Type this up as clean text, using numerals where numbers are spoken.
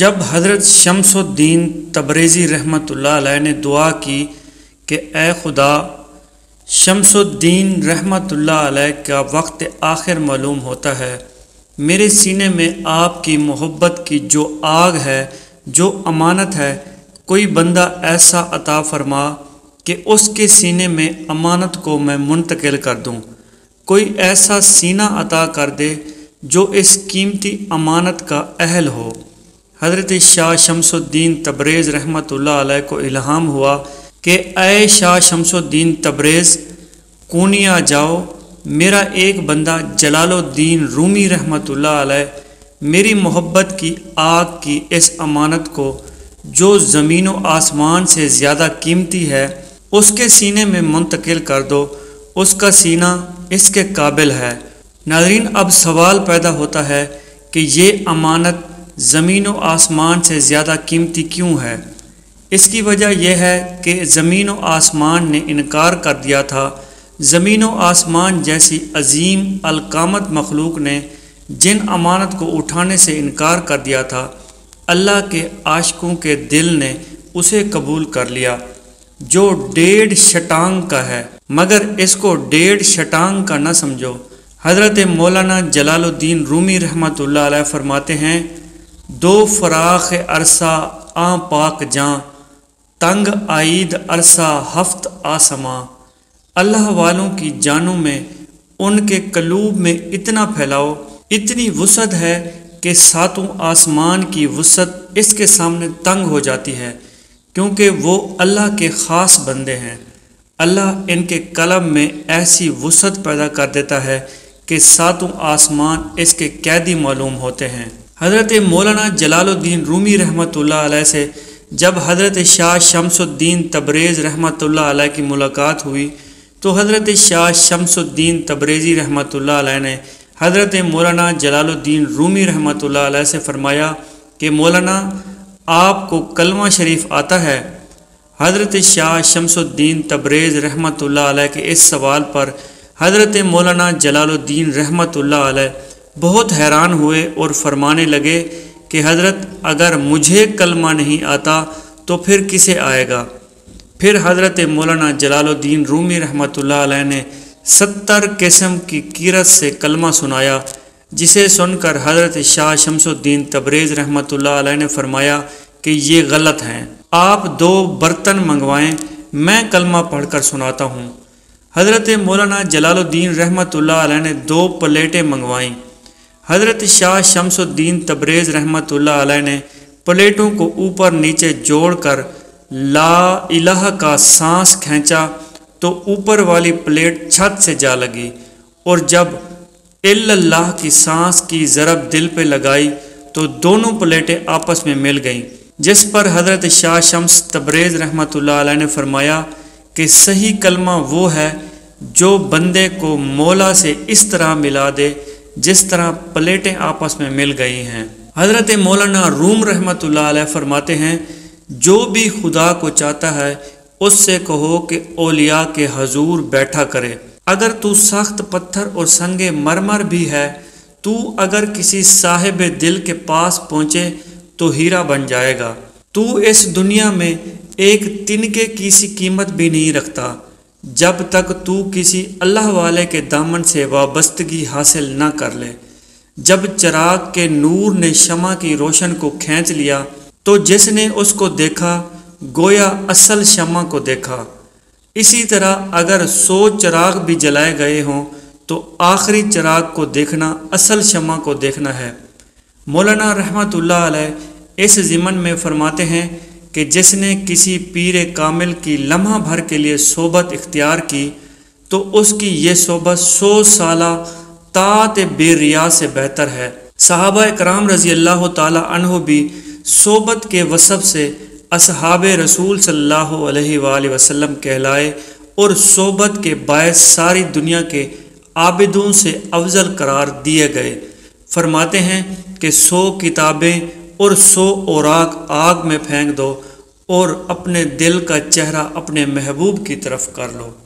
जब हज़रत शम्सुद्दीन तबरेज़ी रहमतुल्लाह अलैह ने दुआ की कि ए खुदा, शम्सुद्दीन रहमतुल्लाह अलैह का वक्त आखिर मालूम होता है, मेरे सीने में आपकी मोहब्बत की जो आग है, जो अमानत है, कोई बंदा ऐसा अता फरमा कि उसके सीने में अमानत को मैं मुंतकिल कर दूं। कोई ऐसा सीना अता कर दे जो इस कीमती अमानत का अहल हो। हज़रत शाह शम्सुद्दीन तबरेज़ रहमतुल्लाह अलैह को इल्हाम हुआ कि ऐ शाह शम्सुद्दीन तबरेज़, कूनिया जाओ, मेरा एक बंदा जलालुद्दीन रूमी रहमतुल्लाह अलैह मेरी मोहब्बत की आग की इस अमानत को, जो ज़मीन व आसमान से ज़्यादा कीमती है, उसके सीने में मुंतकिल कर दो, उसका सीना इसके काबिल है। नाज़रीन, अब सवाल पैदा होता है कि ये अमानत ज़मीन व आसमान से ज़्यादा कीमती क्यों है। इसकी वजह यह है कि ज़मीन व आसमान ने इनकार कर दिया था। ज़मीन व आसमान जैसी अजीम अलकामत मखलूक ने जिन अमानत को उठाने से इनकार कर दिया था, अल्लाह के आशिकों के दिल ने उसे कबूल कर लिया, जो 1.5 शतांग का है, मगर इसको 1.5 शतांग का ना समझो। हज़रत मौलाना जलालुद्दीन रूमी रहमतुल्लाह अलैह फरमाते हैं, दो फराख अरसा आ पाक जां, तंग आईद अरसा हफ्त आसमां। अल्लाह वालों की जानों में, उनके कलूब में इतना फैलाओ, इतनी वसअत है कि सातों आसमान की वसअत इसके सामने तंग हो जाती है, क्योंकि वो अल्लाह के ख़ास बंदे हैं। अल्लाह इनके कलम में ऐसी वसअत पैदा कर देता है कि सातों आसमान इसके कैदी मालूम होते हैं। हज़रत मौलाना जलालुद्दीन रूमी रहमतुल्लाह अलैह से जब हज़रत शाह शम्सुद्दीन तबरेज़ रहमतुल्लाह अलैह की मुलाकात हुई, तो हज़रत शाह शम्सुद्दीन तबरेज़ी रहमतुल्लाह अलैह ने हज़रत मौलाना जलालुद्दीन रूमी रहमतुल्लाह अलैह से फ़रमाया कि मौलाना, आपको कलमा शरीफ आता है। हज़रत शाह शम्सुद्दीन तबरेज़ रहमतुल्लाह अलैह के इस सवाल पर हज़रत मौलाना जलालुद्दीन रहमतुल्लाह अलैह बहुत हैरान हुए और फरमाने लगे कि हज़रत, अगर मुझे कलमा नहीं आता तो फिर किसे आएगा। फिर हज़रत मौलाना जलालुद्दीन रूमी रहमतुल्लाह अलैह ने 70 किस्म की कीरत से कलमा सुनाया, जिसे सुनकर हज़रत शाह शम्सुद्दीन तबरेज़ रहमतुल्लाह अलैह ने फरमाया कि ये गलत हैं, आप 2 बर्तन मंगवाएं, मैं कलमा पढ़कर सुनाता हूँ। हज़रत मौलाना जलालुद्दीन रहमतुल्लाह अलैह ने 2 प्लेटें मंगवाईं। हज़रत शाह शम्सुद्दीन तबरेज़ रहमतुल्लाह अलैह ने प्लेटों को ऊपर नीचे जोड़कर ला इलाहा का सांस खींचा तो ऊपर वाली प्लेट छत से जा लगी, और जब इल्लल्लाह की सांस की ज़रब दिल पे लगाई तो दोनों प्लेटें आपस में मिल गईं, जिस पर हज़रत शाह शम्स तबरेज़ रहमतुल्लाह अलैह ने फरमाया कि सही कलमा वो है जो बंदे को मौला से इस तरह मिला दे जिस तरह प्लेटें आपस में मिल गई हैं। हज़रत मौलाना रूम रहमतुल्लाह अलैह फरमाते हैं, जो भी खुदा को चाहता है उससे कहो कि औलिया के हजूर बैठा करे। अगर तू सख्त पत्थर और संगे मरमर भी है, तू अगर किसी साहिब दिल के पास पहुँचे तो हीरा बन जाएगा। तू इस दुनिया में एक तिनके की सी कीमत भी नहीं रखता जब तक तू किसी अल्लाह वाले के दामन से वाबस्तगी हासिल न कर ले। जब चिराग के नूर ने शमा की रोशन को खींच लिया, तो जिसने उसको देखा गोया असल शमा को देखा। इसी तरह अगर 100 चिराग भी जलाए गए हों, तो आखिरी चिराग को देखना असल शमा को देखना है। मौलाना रहमतुल्लाह अलैह इस ज़िमन में फरमाते हैं कि जिसने किसी पीर कामिल की लम्हा भर के लिए सोबत इख्तियार की, तो उसकी ये सोबत 100 साला तात बेरिया से बेहतर है। सहाबा-ए-कराम रज़ी अल्लाह ताला अन्हो भी सोबत के वसफ़ से असहाबे रसूल सल्लल्लाहु अलैहि वसल्लम कहलाए और सोबत के बायस सारी दुनिया के आबिदों से अफजल करार दिए गए। फरमाते हैं कि 100 किताबें और 100 औराक आग में फेंक दो और अपने दिल का चेहरा अपने महबूब की तरफ कर लो।